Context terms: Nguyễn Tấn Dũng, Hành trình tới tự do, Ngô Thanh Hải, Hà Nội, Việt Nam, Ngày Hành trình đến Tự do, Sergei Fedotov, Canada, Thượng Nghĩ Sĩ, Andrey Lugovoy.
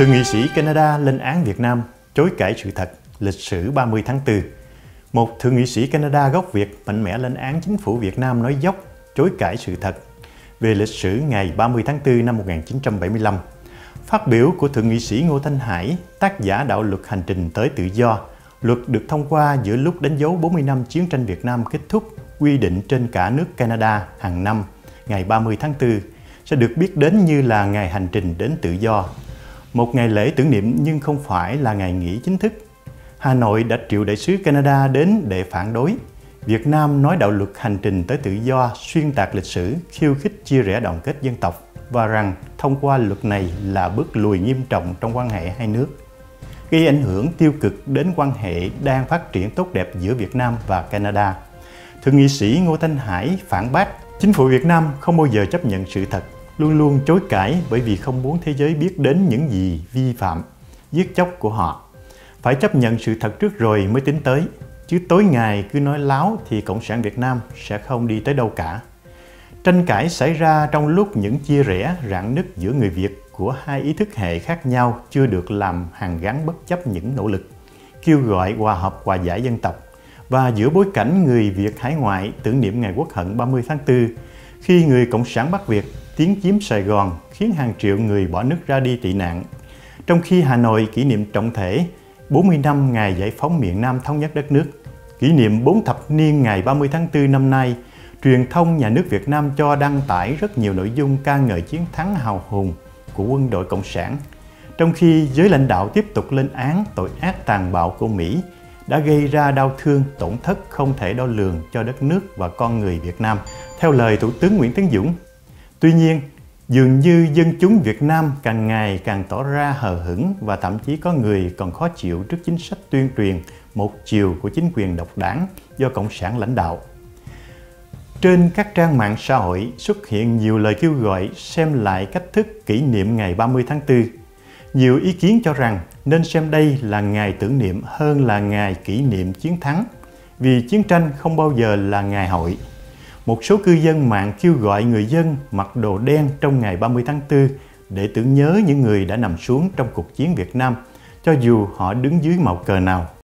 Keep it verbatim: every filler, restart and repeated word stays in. Thượng nghị sĩ Canada lên án Việt Nam chối cãi sự thật lịch sử ba mươi tháng tư. Một thượng nghị sĩ Canada gốc Việt mạnh mẽ lên án chính phủ Việt Nam nói dốc, chối cãi sự thật về lịch sử ngày ba mươi tháng tư năm một nghìn chín trăm bảy mươi lăm. Phát biểu của thượng nghị sĩ Ngô Thanh Hải, tác giả đạo luật Hành trình tới tự do, luật được thông qua giữa lúc đánh dấu bốn mươi năm chiến tranh Việt Nam kết thúc, quy định trên cả nước Canada hàng năm, ngày ba mươi tháng tư, sẽ được biết đến như là ngày hành trình đến tự do. Một ngày lễ tưởng niệm nhưng không phải là ngày nghỉ chính thức. Hà Nội đã triệu đại sứ Canada đến để phản đối. Việt Nam nói đạo luật hành trình tới tự do xuyên tạc lịch sử, khiêu khích chia rẽ đoàn kết dân tộc và rằng thông qua luật này là bước lùi nghiêm trọng trong quan hệ hai nước, gây ảnh hưởng tiêu cực đến quan hệ đang phát triển tốt đẹp giữa Việt Nam và Canada. Thượng nghị sĩ Ngô Thanh Hải phản bác, chính phủ Việt Nam không bao giờ chấp nhận sự thật, luôn luôn chối cãi bởi vì không muốn thế giới biết đến những gì vi phạm, giết chóc của họ. Phải chấp nhận sự thật trước rồi mới tính tới, chứ tối ngày cứ nói láo thì Cộng sản Việt Nam sẽ không đi tới đâu cả. Tranh cãi xảy ra trong lúc những chia rẽ rạn nứt giữa người Việt của hai ý thức hệ khác nhau chưa được làm hàn gắn bất chấp những nỗ lực kêu gọi hòa hợp hòa giải dân tộc, và giữa bối cảnh người Việt hải ngoại tưởng niệm ngày Quốc hận ba mươi tháng tư, khi người Cộng sản Bắc Việt tiến chiếm Sài Gòn khiến hàng triệu người bỏ nước ra đi tị nạn, trong khi Hà Nội kỷ niệm trọng thể bốn mươi năm ngày giải phóng miền Nam thống nhất đất nước, kỷ niệm bốn thập niên ngày ba mươi tháng tư năm nay, truyền thông nhà nước Việt Nam cho đăng tải rất nhiều nội dung ca ngợi chiến thắng hào hùng của quân đội Cộng sản, trong khi giới lãnh đạo tiếp tục lên án tội ác tàn bạo của Mỹ đã gây ra đau thương, tổn thất không thể đo lường cho đất nước và con người Việt Nam, theo lời Thủ tướng Nguyễn Tấn Dũng. Tuy nhiên, dường như dân chúng Việt Nam càng ngày càng tỏ ra hờ hững và thậm chí có người còn khó chịu trước chính sách tuyên truyền một chiều của chính quyền độc đảng do Cộng sản lãnh đạo. Trên các trang mạng xã hội xuất hiện nhiều lời kêu gọi xem lại cách thức kỷ niệm ngày ba mươi tháng tư. Nhiều ý kiến cho rằng nên xem đây là ngày tưởng niệm hơn là ngày kỷ niệm chiến thắng, vì chiến tranh không bao giờ là ngày hội. Một số cư dân mạng kêu gọi người dân mặc đồ đen trong ngày ba mươi tháng tư để tưởng nhớ những người đã nằm xuống trong cuộc chiến Việt Nam, cho dù họ đứng dưới màu cờ nào.